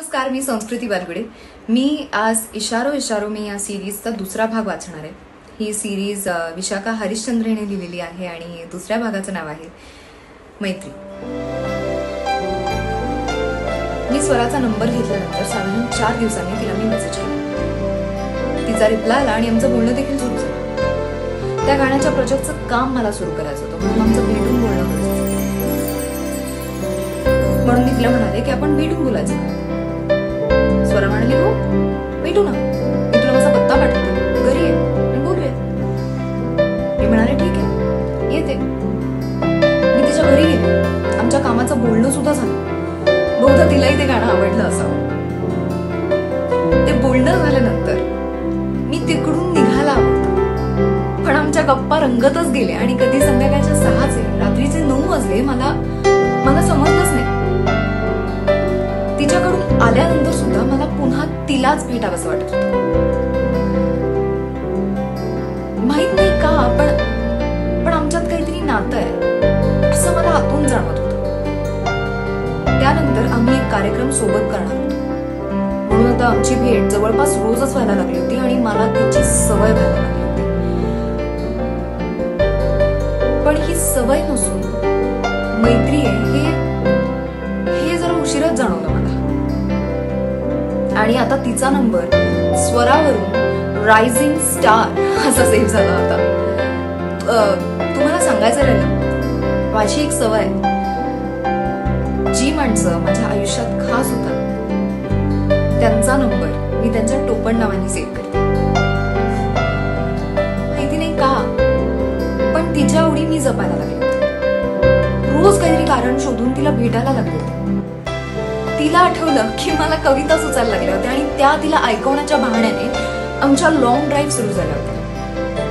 नमस्कार, मी संस्कृती बालगुडे। मी आज इशारो इशारो मी या सीरीजचा दुसरा भाग वाचणार आहे। ही सीरीज विशाखा हरिश्चंद्र यांनी लिहिलेली आहे आणि दुसऱ्या भागाचं नाव आहे मैत्री। मी स्वराचा नंबर घेतल्यानंतर साधारण 4 दिवसांनी तिला मी मेसेज केला। तिचा रिप्लाय आला आणि आमचं बोलणं देखील सुरू झालं। त्या गाण्याच्या प्रोजेक्टचं काम मला सुरू करायचं होतं म्हणून आमचं भेटून बोलणं होतं। म्हणून मी तिला म्हणाले की आपण भेटून बोलायचं। स्वरा म्हणाली, हो भेटू ना, मी तुला माझा पत्ता पाठवतो, घरी ये आणि बोलूया। मी म्हणाले ठीक आहे, येते। मी तिच्या घरी गेले। आमच्या कामाचं बोलणं सुद्धा झालं। बहुधा तिलाही ते गाणं आवडलं असावं। ते बोलणं झाल्यानंतर मी तिकडून निघाला होतो, पण आमच्या गप्पा रंगतच गेले आणि कधी संध्याकाळच्या 6 रात्रीचे 9 वाजले मला समजलंच नाही। तिच्याकडून आल्यानंतर सुद्धा मला पुन्हा तिलाच भेटावंसं वाटत होतं। माहित नाही का, पण आमच्यात काहीतरी नातं आहे असं मला आतून जाणवत होतं। त्यानंतर आम्ही एक कार्यक्रम सोबत करणार होतो म्हणून आता आमची भेट जवळपास रोजच व्हायला लागली होती आणि मला तिची सवय व्हायला लागली होती। पण ही सवय नसून मैत्री आहे हे जरा उशीरच जाणवलं मला। आणि आता तिचा नंबर स्वरावरून रायझिंग स्टार असा सेव्ह झाला होता। तुम्हाला सांगायचं राहिलं, माझी एक सवय आहे, जी माणसं माझ्या आयुष्यात खास होतात त्यांचा नंबर मी त्यांच्या टोपण नावाने सेव्ह करते। माहिती नाही का, पण तिच्या आवडी मी जपायला लागले होते। रोज काहीतरी कारण शोधून तिला भेटायला लागले होते। तिला आठवलं की मला कविता सुचायला लागल्या होत्या आणि त्या तिला ऐकवण्याच्या बहाण्याने आमच्या लॉंग ड्राईव्ह सुरू झाल्या होत्या।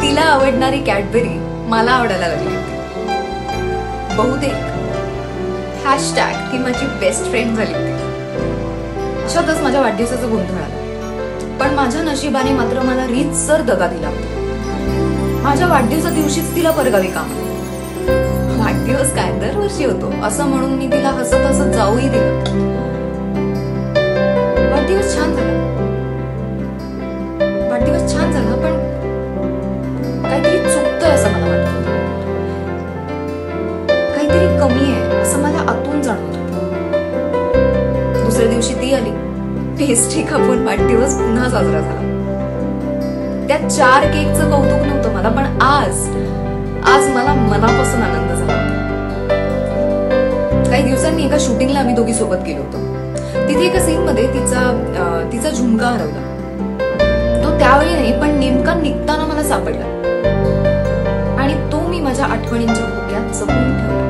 तिला आवडणारी कॅडबरी मला आवडायला लागली होती। बहुतेक हॅशटॅग ती माझी बेस्ट फ्रेंड झाली होती। अशातच माझ्या वाढदिवसाचा गोंधळ आला, पण माझ्या नशिबाने मात्र मला रीतसर दगा दिला होता। माझ्या वाढदिवसा दिवशीच तिला परगावी काम आलं। वाढदिवस काय दरवर्षी होतो असं म्हणून मी तिला हसत हसत जाऊही दिलं। वाढदिवस छान झाला, पण काहीतरी चुकतंय असं मला वाटत होतं। काहीतरी कमी आहे असं मला आतून जाणवत होतं। दुसऱ्या दिवशी ती आली, पेस्ट्री खाऊन वाढदिवस पुन्हा साजरा झाला। त्या 4 केकचं कौतुक नव्हतं मला, पण आज मला मनापासून आनंद झाला। काही दिवसांनी एका शूटिंगला आम्ही दोघी सोबत गेलो होतो। तिथे एका सीन मध्ये तिचा झुमका हरवला। तो त्यावेळी नाही, पण नेमका निघताना मला सापडला आणि तो मी माझ्या आठवणींच्या खोक्यात जपून ठेवला।